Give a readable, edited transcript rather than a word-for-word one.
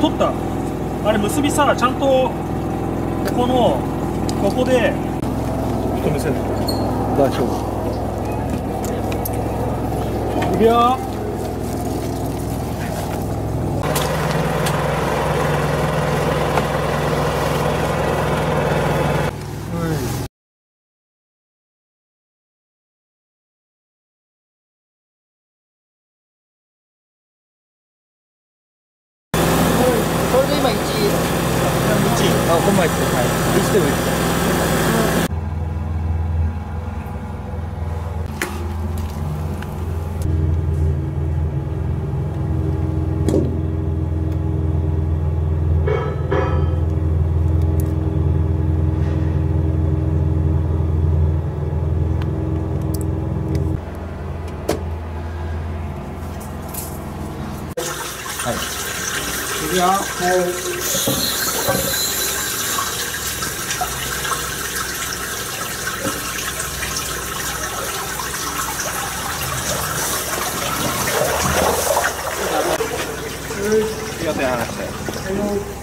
取ったあれ結びさ、ちゃんとここでちょっと見せる。大丈夫。いくよ。いくよ。はい。ありがとうございました。